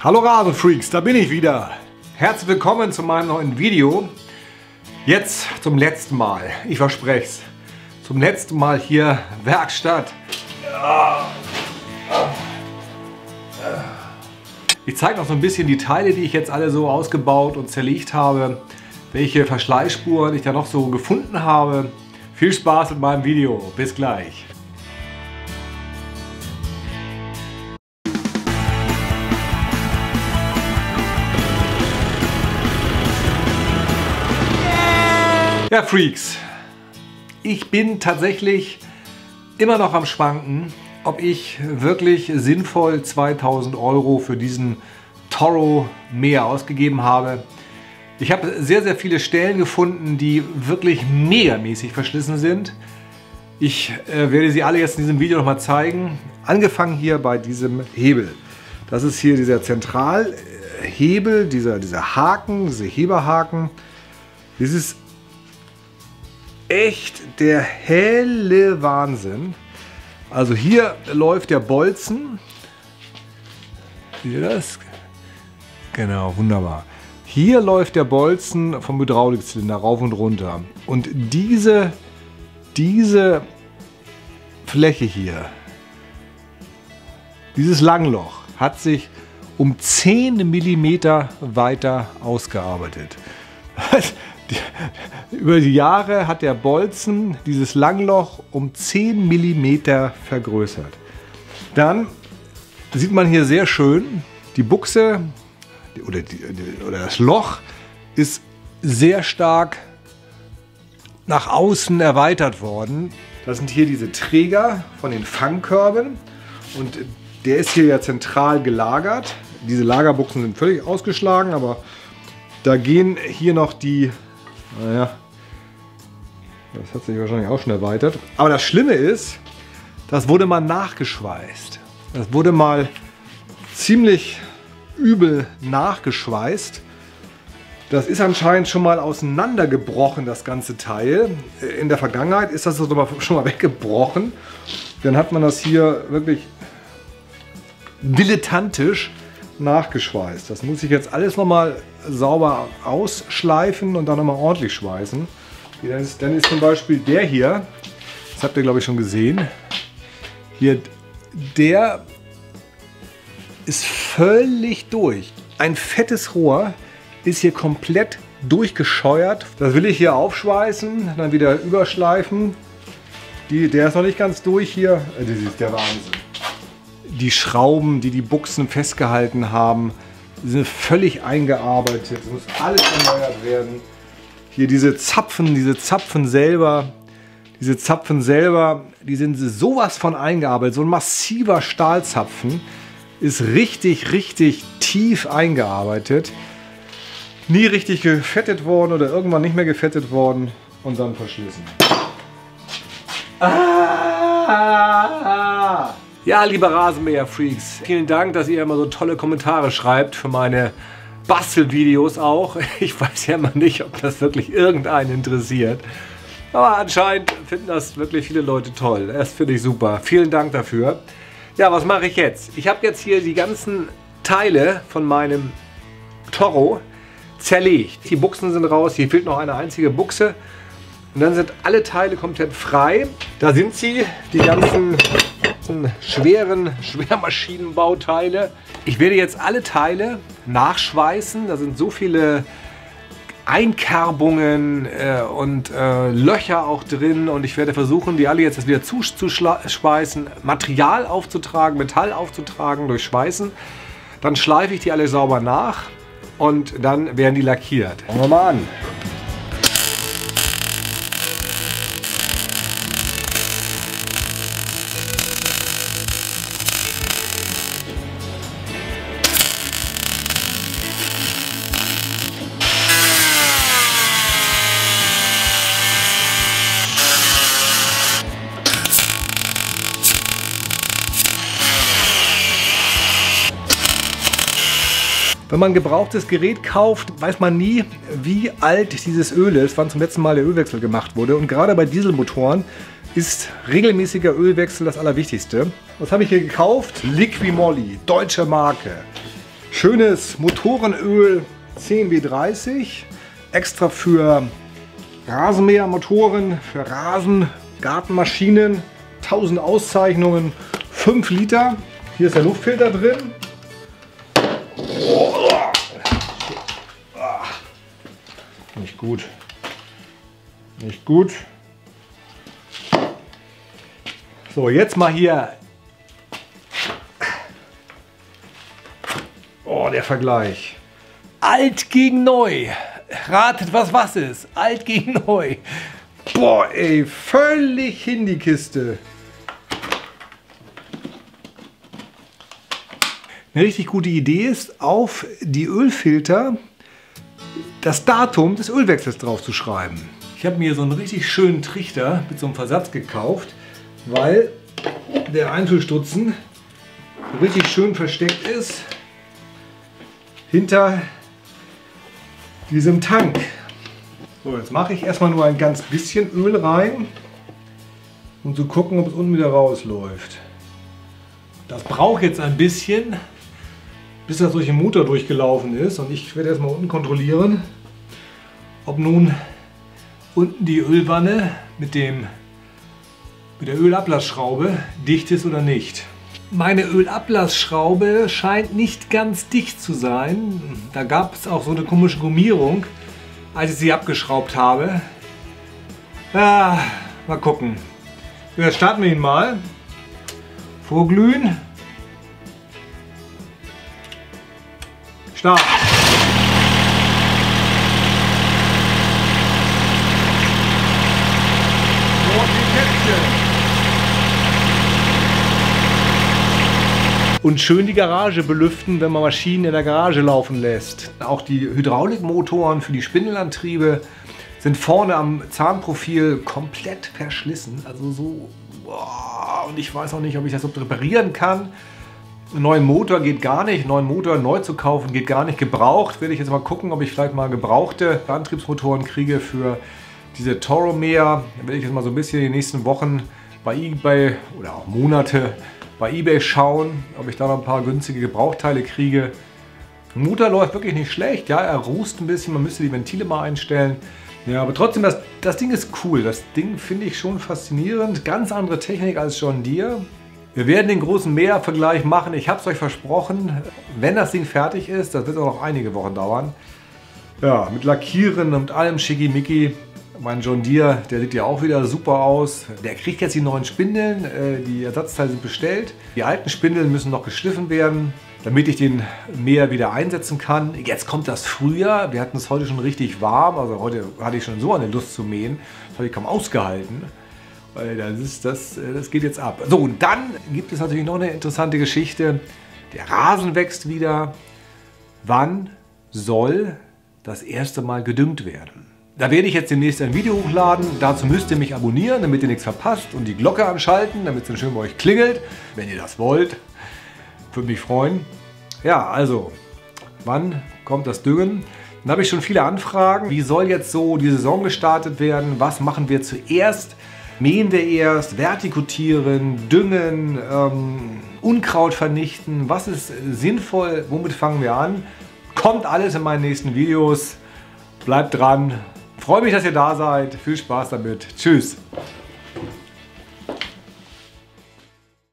Hallo Rasenfreaks, da bin ich wieder. Herzlich willkommen zu meinem neuen Video. Jetzt zum letzten Mal, ich verspreche es, zum letzten Mal hier Werkstatt. Ich zeige noch so ein bisschen die Teile, die ich jetzt alle so ausgebaut und zerlegt habe, welche Verschleißspuren ich da noch so gefunden habe. Viel Spaß mit meinem Video, bis gleich. Ja, Freaks, ich bin tatsächlich immer noch am Schwanken, ob ich wirklich sinnvoll 2.000 € für diesen Toro Meer ausgegeben habe. Ich habe sehr, sehr viele Stellen gefunden, die wirklich megamäßig verschlissen sind. Ich werde sie alle jetzt in diesem Video nochmal zeigen. Angefangen hier bei diesem Hebel. Das ist hier dieser Zentralhebel, dieser Haken, dieser Heberhaken. Dieses echt der helle Wahnsinn. Also hier läuft der Bolzen. Seht ihr das? Genau, wunderbar. Hier läuft der Bolzen vom Hydraulikzylinder rauf und runter. Und diese Fläche hier, dieses Langloch, hat sich um 10 mm weiter ausgearbeitet. Über die Jahre hat der Bolzen dieses Langloch um 10 mm vergrößert. Dann sieht man hier sehr schön, die Buchse oder das Loch ist sehr stark nach außen erweitert worden. Das sind hier diese Träger von den Fangkörben und der ist hier ja zentral gelagert. Diese Lagerbuchsen sind völlig ausgeschlagen, aber da gehen hier noch die... Naja, das hat sich wahrscheinlich auch schon erweitert. Aber das Schlimme ist, das wurde mal nachgeschweißt. Das wurde mal ziemlich übel nachgeschweißt. Das ist anscheinend schon mal auseinandergebrochen, das ganze Teil. In der Vergangenheit ist das schon mal weggebrochen. Dann hat man das hier wirklich dilettantisch nachgeschweißt. Das muss ich jetzt alles nochmal sauber ausschleifen und dann nochmal ordentlich schweißen. Dann ist zum Beispiel der hier, das habt ihr glaube ich schon gesehen, hier, der ist völlig durch. Ein fettes Rohr ist hier komplett durchgescheuert. Das will ich hier aufschweißen, dann wieder überschleifen. Der ist noch nicht ganz durch hier. Das ist der Wahnsinn. Die Schrauben, die Buchsen festgehalten haben, sind völlig eingearbeitet. Es muss alles erneuert werden. Hier diese Zapfen selber, die sind sowas von eingearbeitet. So ein massiver Stahlzapfen ist richtig, richtig tief eingearbeitet. Nie richtig gefettet worden oder irgendwann nicht mehr gefettet worden und dann verschlissen. Ja, liebe Rasenmäher-Freaks, vielen Dank, dass ihr immer so tolle Kommentare schreibt für meine Bastelvideos auch. Ich weiß ja immer nicht, ob das wirklich irgendeinen interessiert. Aber anscheinend finden das wirklich viele Leute toll. Das finde ich super. Vielen Dank dafür. Ja, was mache ich jetzt? Ich habe jetzt hier die ganzen Teile von meinem Toro zerlegt. Die Buchsen sind raus, hier fehlt noch eine einzige Buchse. Und dann sind alle Teile komplett frei. Da sind sie, die ganzen Schwermaschinenbauteile. Ich werde jetzt alle Teile nachschweißen. Da sind so viele Einkerbungen und Löcher auch drin und ich werde versuchen, die alle jetzt wieder zuzuschweißen, Material aufzutragen, Metall aufzutragen durch Schweißen. Dann schleife ich die alle sauber nach und dann werden die lackiert. Fangen wir mal an. Wenn man ein gebrauchtes Gerät kauft, weiß man nie, wie alt dieses Öl ist, wann zum letzten Mal der Ölwechsel gemacht wurde. Und gerade bei Dieselmotoren ist regelmäßiger Ölwechsel das Allerwichtigste. Was habe ich hier gekauft? Liqui Moly, deutsche Marke. Schönes Motorenöl 10B30, extra für Rasenmähermotoren, für Rasengartenmaschinen, 1000 Auszeichnungen, 5 Liter. Hier ist der Luftfilter drin. Nicht gut. Nicht gut. So, jetzt mal hier der Vergleich. Alt gegen neu. Ratet, was ist. Alt gegen neu. Boah, ey, völlig hin die Kiste. Eine richtig gute Idee ist, auf die Ölfilter das Datum des Ölwechsels drauf zu schreiben. Ich habe mir so einen richtig schönen Trichter mit so einem Versatz gekauft, weil der Einfüllstutzen richtig schön versteckt ist hinter diesem Tank. So, jetzt mache ich erstmal nur ein ganz bisschen Öl rein, um zu gucken, ob es unten wieder rausläuft. Das braucht jetzt ein bisschen, bis das durch den Motor durchgelaufen ist, und ich werde erstmal unten kontrollieren, ob nun unten die Ölwanne mit der Ölablassschraube dicht ist oder nicht. Meine Ölablassschraube scheint nicht ganz dicht zu sein. Da gab es auch so eine komische Gummierung, als ich sie abgeschraubt habe. Ja, mal gucken. Jetzt starten wir ihn mal. Vorglühen. Start. Und schön die Garage belüften, wenn man Maschinen in der Garage laufen lässt. Auch die Hydraulikmotoren für die Spindelantriebe sind vorne am Zahnprofil komplett verschlissen. Also so, wow. Und ich weiß auch nicht, ob ich das reparieren kann. Einen neuen Motor geht gar nicht. Einen neuen Motor neu zu kaufen geht gar nicht. Gebraucht werde ich jetzt mal gucken, ob ich vielleicht mal gebrauchte Antriebsmotoren kriege für diese Toromer. Da werde ich jetzt mal so ein bisschen in den nächsten Wochen bei eBay oder auch Monate bei eBay schauen, ob ich da noch ein paar günstige Gebrauchteile kriege. Der Motor läuft wirklich nicht schlecht, ja, er rußt ein bisschen, man müsste die Ventile mal einstellen. Ja, aber trotzdem, das Ding ist cool, das Ding finde ich schon faszinierend. Ganz andere Technik als John Deere. Wir werden den großen Mäher-Vergleich machen, ich habe es euch versprochen. Wenn das Ding fertig ist, das wird auch noch einige Wochen dauern. Ja, mit Lackieren und allem schickimicki. Mein John Deere, der sieht ja auch wieder super aus. Der kriegt jetzt die neuen Spindeln, die Ersatzteile sind bestellt. Die alten Spindeln müssen noch geschliffen werden, damit ich den Mäher wieder einsetzen kann. Jetzt kommt das Frühjahr, wir hatten es heute schon richtig warm, also heute hatte ich schon so eine Lust zu mähen. Das habe ich kaum ausgehalten, weil das geht jetzt ab. So, und dann gibt es natürlich noch eine interessante Geschichte. Der Rasen wächst wieder. Wann soll das erste Mal gedüngt werden? Da werde ich jetzt demnächst ein Video hochladen. Dazu müsst ihr mich abonnieren, damit ihr nichts verpasst, und die Glocke anschalten, damit es dann schön bei euch klingelt, wenn ihr das wollt. Würde mich freuen. Ja, also, wann kommt das Düngen? Dann habe ich schon viele Anfragen. Wie soll jetzt so die Saison gestartet werden? Was machen wir zuerst? Mähen wir erst, vertikutieren, düngen, Unkraut vernichten? Was ist sinnvoll? Womit fangen wir an? Kommt alles in meinen nächsten Videos. Bleibt dran. Ich freue mich, dass ihr da seid. Viel Spaß damit. Tschüss.